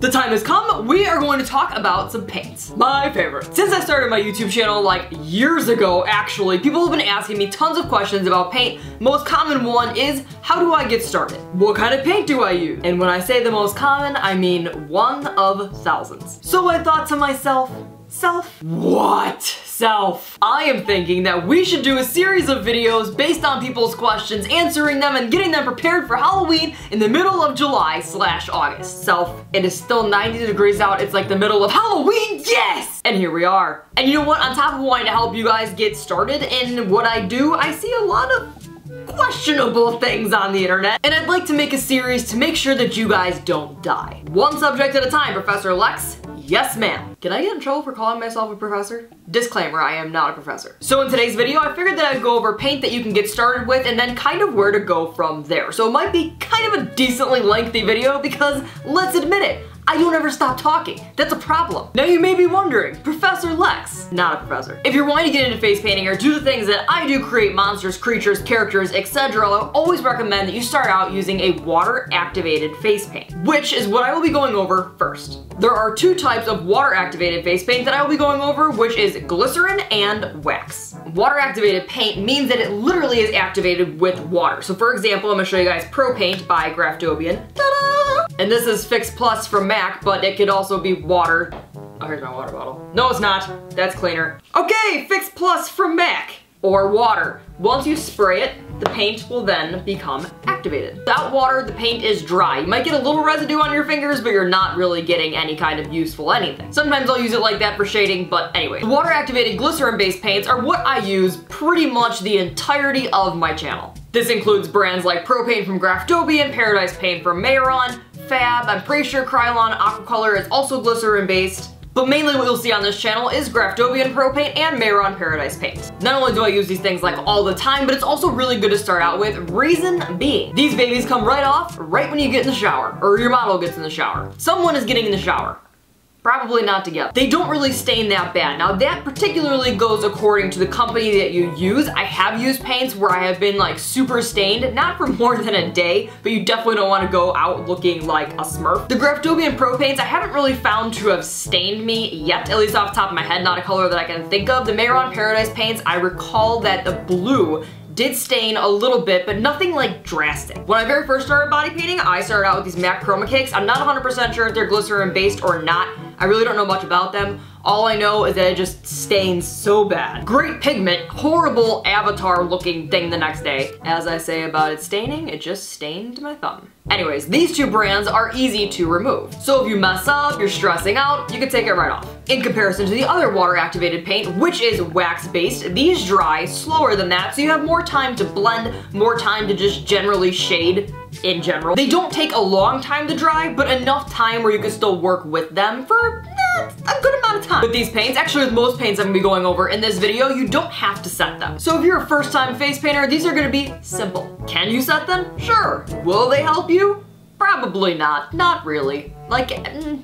The time has come, we are going to talk about some paints. My favorite. Since I started my YouTube channel like years ago actually, people have been asking me tons of questions about paint. Most common one is, how do I get started? What kind of paint do I use? And when I say the most common, I mean one of thousands. So I thought to myself, What? Self? I am thinking that we should do a series of videos based on people's questions, answering them and getting them prepared for Halloween in the middle of July/August. Self, it is still 90 degrees out. It's like the middle of Halloween, yes! And here we are. And you know what? On top of wanting to help you guys get started in what I do, I see a lot of questionable things on the internet, and I'd like to make a series to make sure that you guys don't die. One subject at a time, Professor Lex. Yes, ma'am. Did I get in trouble for calling myself a professor? Disclaimer, I am not a professor. So in today's video, I figured that I'd go over paint that you can get started with and then kind of where to go from there. So it might be kind of a decently lengthy video because, let's admit it, I don't ever stop talking. That's a problem. Now you may be wondering, Professor Lex. Not a professor. If you're wanting to get into face painting or do the things that I do, create monsters, creatures, characters, etc., I always recommend that you start out using a water-activated face paint, which is what I will be going over first. There are two types of water-activated face paint that I will be going over, which is glycerin and wax. Water-activated paint means that it literally is activated with water. So for example, I'm gonna show you guys ProPaint by Graftobian. Ta-da! And this is Fix Plus from Mac, but it could also be water. Oh, here's my water bottle. No, it's not. That's cleaner. Okay, Fix Plus from Mac, or water. Once you spray it, the paint will then become activated. Without water, the paint is dry. You might get a little residue on your fingers, but you're not really getting any kind of useful anything. Sometimes I'll use it like that for shading, but anyway. Water-activated glycerin-based paints are what I use pretty much the entirety of my channel. This includes brands like ProPaint from Graftobian, Paradise Paint from Mehron, Fab, I'm pretty sure Krylon Aquacolor is also glycerin-based. But mainly what you'll see on this channel is Graftobian ProPaint and Mehron Paradise Paint. Not only do I use these things like all the time, but it's also really good to start out with, reason being. These babies come right off right when you get in the shower, or your model gets in the shower. Someone is getting in the shower. Probably not together. They don't really stain that bad. Now that particularly goes according to the company that you use. I have used paints where I have been like super stained, not for more than a day, but you definitely don't want to go out looking like a smurf. The Graftobian Pro Paints I haven't really found to have stained me yet, at least off the top of my head, not a color that I can think of. The Mehron Paradise Paints, I recall that the blue did stain a little bit, but nothing like drastic. When I very first started body painting, I started out with these Mac Chroma Cakes. I'm not 100% sure if they're glycerin based or not. I really don't know much about them. All I know is that it just stains so bad. Great pigment, horrible avatar looking thing the next day. As I say about it staining, it just stained my thumb. Anyways, these two brands are easy to remove. So if you mess up, you're stressing out, you can take it right off. In comparison to the other water-activated paint, which is wax-based, these dry slower than that, so you have more time to blend, more time to just generally shade in general. They don't take a long time to dry, but enough time where you can still work with them for a good amount of time. With these paints, actually with most paints I'm gonna be going over in this video, you don't have to set them. So if you're a first-time face painter, these are gonna be simple. Can you set them? Sure. Will they help you? Probably not. Not really. Like,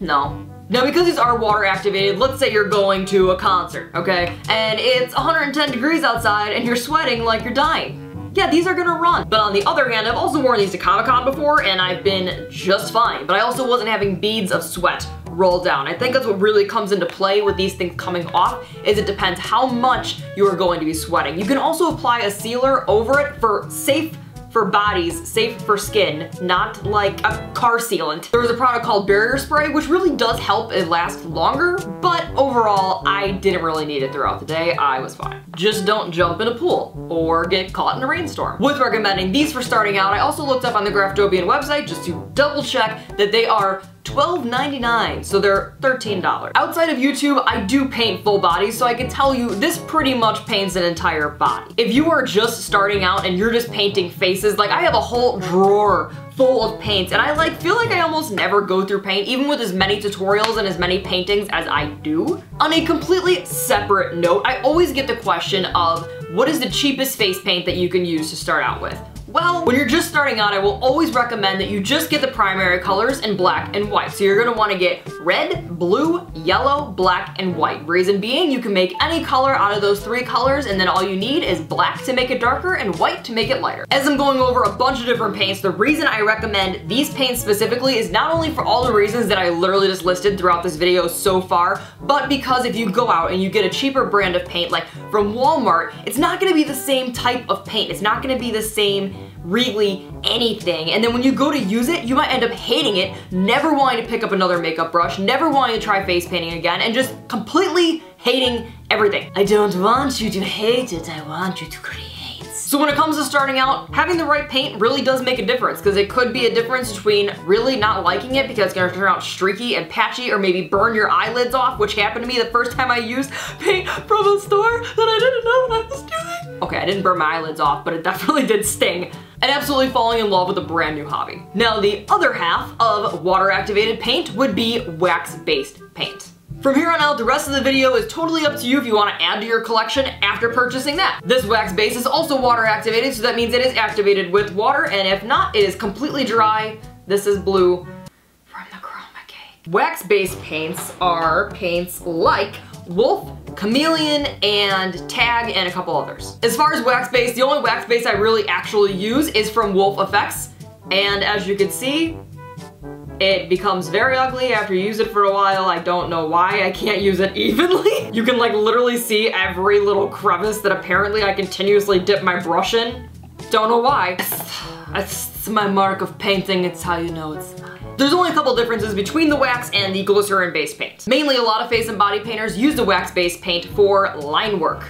no. Now because these are water activated, let's say you're going to a concert, okay? And it's 110 degrees outside and you're sweating like you're dying. Yeah, these are gonna run. But on the other hand, I've also worn these to Comic-Con before and I've been just fine. But I also wasn't having beads of sweat roll down. I think that's what really comes into play with these things coming off, is it depends how much you are going to be sweating. You can also apply a sealer over it for safe for bodies, safe for skin, not like a car sealant. There was a product called Barrier Spray, which really does help it last longer, but overall, I didn't really need it throughout the day. I was fine. Just don't jump in a pool or get caught in a rainstorm. With recommending these for starting out, I also looked up on the Graftobian website just to double check that they are $12.99, so they're $13. Outside of YouTube, I do paint full bodies, so I can tell you this pretty much paints an entire body. If you are just starting out and you're just painting faces, like I have a whole drawer full of paints, and I feel like I almost never go through paint, even with as many tutorials and as many paintings as I do. On a completely separate note, I always get the question of, what is the cheapest face paint that you can use to start out with? Well, when you're just starting out, I will always recommend that you just get the primary colors in black and white. So you're gonna wanna get red, blue, yellow, black, and white. Reason being, you can make any color out of those three colors, and then all you need is black to make it darker and white to make it lighter. As I'm going over a bunch of different paints, the reason I recommend these paints specifically is not only for all the reasons that I literally just listed throughout this video so far, but because if you go out and you get a cheaper brand of paint, like from Walmart, it's not gonna be the same type of paint. It's not gonna be the same really anything. And then when you go to use it, you might end up hating it, never wanting to pick up another makeup brush, never wanting to try face painting again, and just completely hating everything. I don't want you to hate it, I want you to create. So when it comes to starting out, having the right paint really does make a difference, because it could be a difference between really not liking it because it's gonna turn out streaky and patchy, or maybe burn your eyelids off, which happened to me the first time I used paint from a store that I didn't know what I was doing. Okay, I didn't burn my eyelids off, but it definitely did sting. And absolutely falling in love with a brand new hobby. Now, the other half of water-activated paint would be wax-based paint. From here on out, the rest of the video is totally up to you if you want to add to your collection after purchasing that. This wax base is also water activated, so that means it is activated with water, and if not, it is completely dry. This is blue from the Chroma Cake. Wax-based paints are paints like Wolf, Chameleon, and Tag, and a couple others. As far as wax base, the only wax base I really actually use is from Wolf Effects, and as you can see, it becomes very ugly after you use it for a while. I don't know why I can't use it evenly. You can like literally see every little crevice that apparently I continuously dip my brush in. Don't know why. That's my mark of painting, it's how you know it's mine. There's only a couple differences between the wax and the glycerin-based paint. Mainly a lot of face and body painters use the wax-based paint for line work.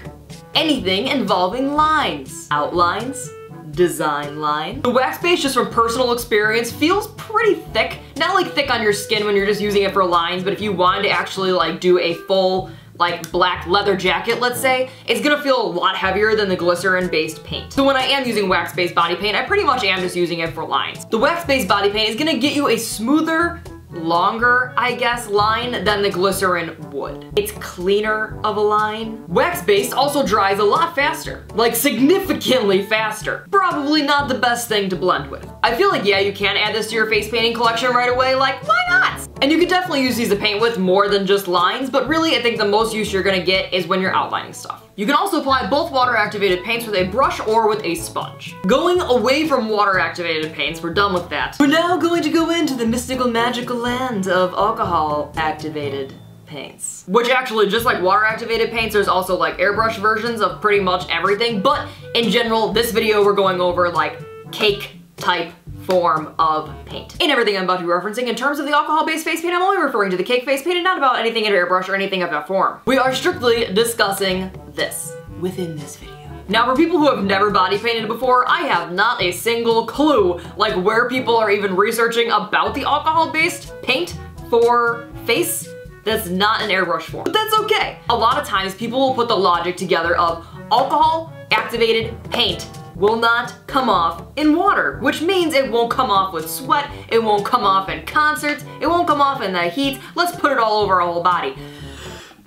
Anything involving lines. Outlines. Design line. The wax base, just from personal experience, feels pretty thick. Not like thick on your skin when you're just using it for lines, but if you wanted to actually like do a full like black leather jacket, let's say, it's gonna feel a lot heavier than the glycerin-based paint. So when I am using wax-based body paint, I pretty much am just using it for lines. The wax-based body paint is gonna get you a smoother, longer, I guess, line than the glycerin would. It's cleaner of a line. Wax-based also dries a lot faster, like significantly faster. Probably not the best thing to blend with. I feel like, yeah, you can add this to your face painting collection right away, like, why not? And you can definitely use these to paint with more than just lines, but really I think the most use you're gonna get is when you're outlining stuff. You can also apply both water-activated paints with a brush or with a sponge. Going away from water-activated paints, we're done with that. We're now going to go into the mystical, magical land of alcohol-activated paints. Which actually, just like water-activated paints, there's also like airbrush versions of pretty much everything, but in general, this video we're going over like cake-type form of paint. In everything I'm about to be referencing, in terms of the alcohol-based face paint, I'm only referring to the cake face paint and not about anything in an airbrush or anything of that form. We are strictly discussing this within this video. Now, for people who have never body painted before, I have not a single clue like where people are even researching about the alcohol-based paint for face that's not an airbrush form. But that's okay. A lot of times people will put the logic together of alcohol-activated paint will not come off in water, which means it won't come off with sweat, it won't come off in concerts, it won't come off in the heat, let's put it all over our whole body.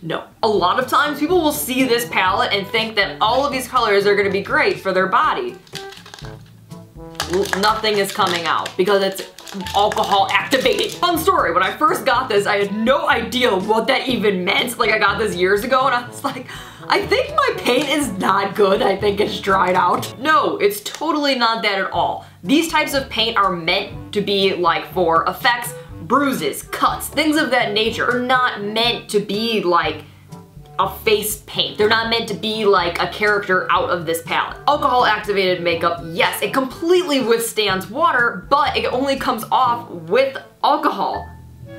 No. A lot of times people will see this palette and think that all of these colors are gonna be great for their body. Nothing is coming out because it's alcohol activated. Fun story, when I first got this, I had no idea what that even meant. Like, I got this years ago and I was like, I think my paint is not good. I think it's dried out. No, it's totally not that at all. These types of paint are meant to be like for effects, bruises, cuts, things of that nature. They're not meant to be like a face paint. They're not meant to be like a character out of this palette. Alcohol activated makeup, yes, it completely withstands water, but it only comes off with alcohol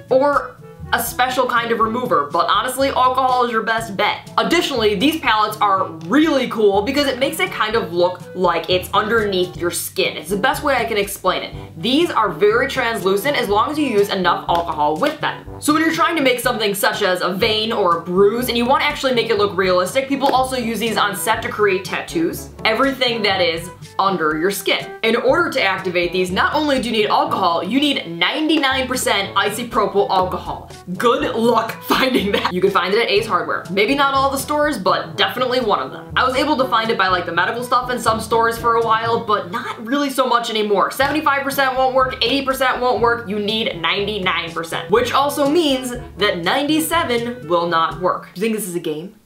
or a special kind of remover, but honestly, alcohol is your best bet. Additionally, these palettes are really cool because it makes it kind of look like it's underneath your skin. It's the best way I can explain it. These are very translucent as long as you use enough alcohol with them. So when you're trying to make something such as a vein or a bruise and you want to actually make it look realistic, people also use these on set to create tattoos. Everything that is under your skin. In order to activate these, not only do you need alcohol, you need 99% isopropyl alcohol. Good luck finding that. You can find it at Ace Hardware. Maybe not all the stores, but definitely one of them. I was able to find it by like the medical stuff in some stores for a while, but not really so much anymore. 75% won't work, 80% won't work, you need 99%. Which also means that 97 will not work. Do you think this is a game?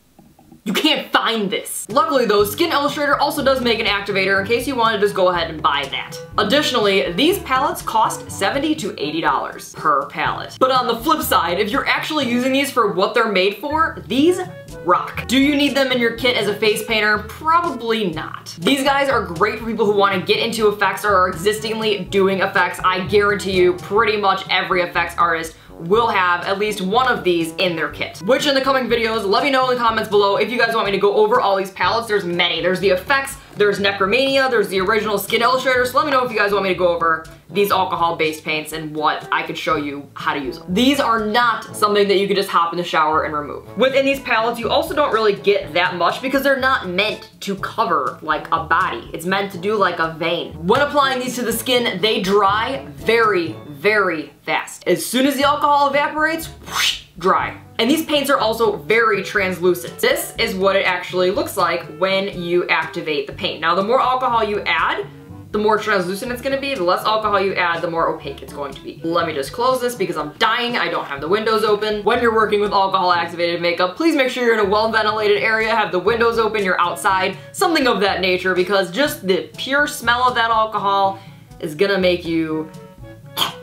You can't find this. Luckily though, Skin Illustrator also does make an activator in case you want to just go ahead and buy that. Additionally, these palettes cost $70 to $80 per palette. But on the flip side, if you're actually using these for what they're made for, these rock. Do you need them in your kit as a face painter? Probably not. These guys are great for people who want to get into effects or are existingly doing effects. I guarantee you pretty much every effects artist will have at least one of these in their kit. Which in the coming videos, let me know in the comments below if you guys want me to go over all these palettes. There's many. There's the effects, there's Necromania, there's the original Skin Illustrator. So let me know if you guys want me to go over these alcohol-based paints and what I could show you how to use them. These are not something that you could just hop in the shower and remove. Within these palettes, you also don't really get that much because they're not meant to cover like a body. It's meant to do like a vein. When applying these to the skin, they dry very, very fast. As soon as the alcohol evaporates, whoosh, dry. And these paints are also very translucent. This is what it actually looks like when you activate the paint. Now, the more alcohol you add, the more translucent it's gonna be. The less alcohol you add, the more opaque it's going to be. Let me just close this because I'm dying. I don't have the windows open. When you're working with alcohol activated makeup, please make sure you're in a well-ventilated area, have the windows open, you're outside, something of that nature, because just the pure smell of that alcohol is gonna make you.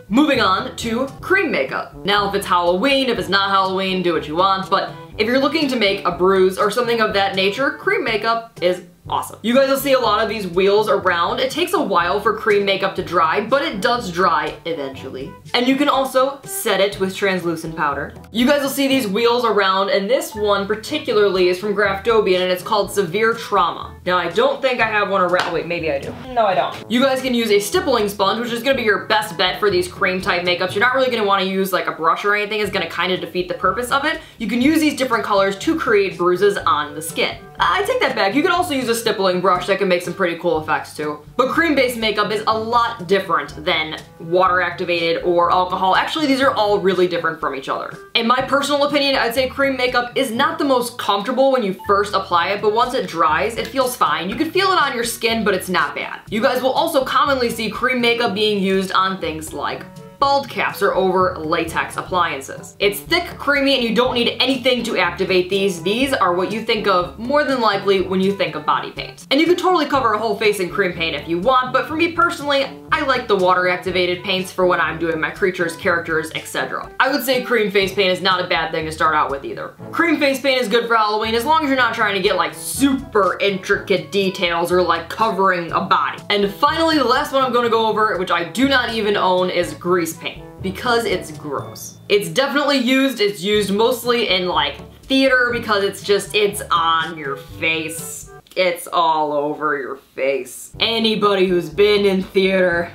Moving on to cream makeup. Now, if it's Halloween, if it's not Halloween, do what you want, but if you're looking to make a bruise or something of that nature, cream makeup is awesome. You guys will see a lot of these wheels around. It takes a while for cream makeup to dry, but it does dry eventually. And you can also set it with translucent powder. You guys will see these wheels around, and this one particularly is from Graftobian, and it's called Severe Trauma. Now, I don't think I have one around. Wait, maybe I do. No, I don't. You guys can use a stippling sponge, which is gonna be your best bet for these cream type makeups. You're not really gonna wanna use like a brush or anything. It's gonna kinda defeat the purpose of it. You can use these different colors to create bruises on the skin. I take that back. You could also use a stippling brush that can make some pretty cool effects too. But cream-based makeup is a lot different than water-activated or alcohol. Actually, these are all really different from each other. In my personal opinion, I'd say cream makeup is not the most comfortable when you first apply it, but once it dries, it feels fine. You can feel it on your skin, but it's not bad. You guys will also commonly see cream makeup being used on things like bald caps or over latex appliances. It's thick, creamy, and you don't need anything to activate these. These are what you think of more than likely when you think of body paint. And you can totally cover a whole face in cream paint if you want, but for me personally, I like the water activated paints for when I'm doing my creatures, characters, etc. I would say cream face paint is not a bad thing to start out with either. Cream face paint is good for Halloween as long as you're not trying to get like super intricate details or like covering a body. And finally, the last one I'm gonna go over, which I do not even own, is grease paint, because it's gross. It's definitely used. It's used mostly in like theater because it's just, it's on your face. It's all over your face. Anybody who's been in theater,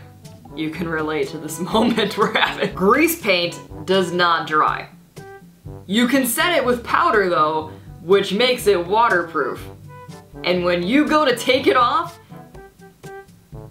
you can relate to this moment we're having. Grease paint does not dry. You can set it with powder though, which makes it waterproof. And when you go to take it off,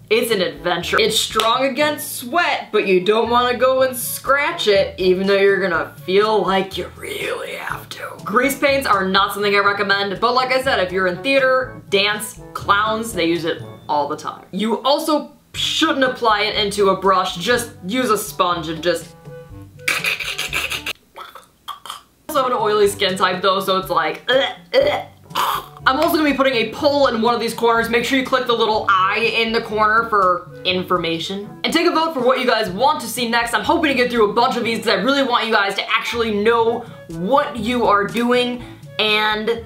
it's an adventure. It's strong against sweat, but you don't want to go and scratch it, even though you're gonna feel like you really have to. Grease paints are not something I recommend, but like I said, if you're in theater, dance, clowns, they use it all the time. You also shouldn't apply it into a brush. Just use a sponge and just... Also an oily skin type though, so it's like... I'm also gonna be putting a poll in one of these corners. Make sure you click the little I in the corner for information. And take a vote for what you guys want to see next. I'm hoping to get through a bunch of these because I really want you guys to actually know what you are doing and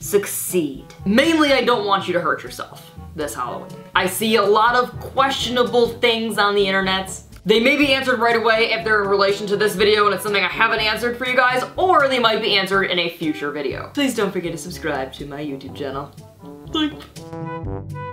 succeed. Mainly, I don't want you to hurt yourself this Halloween. I see a lot of questionable things on the internet. They may be answered right away if they're in relation to this video and it's something I haven't answered for you guys, or they might be answered in a future video. Please don't forget to subscribe to my YouTube channel. Thanks.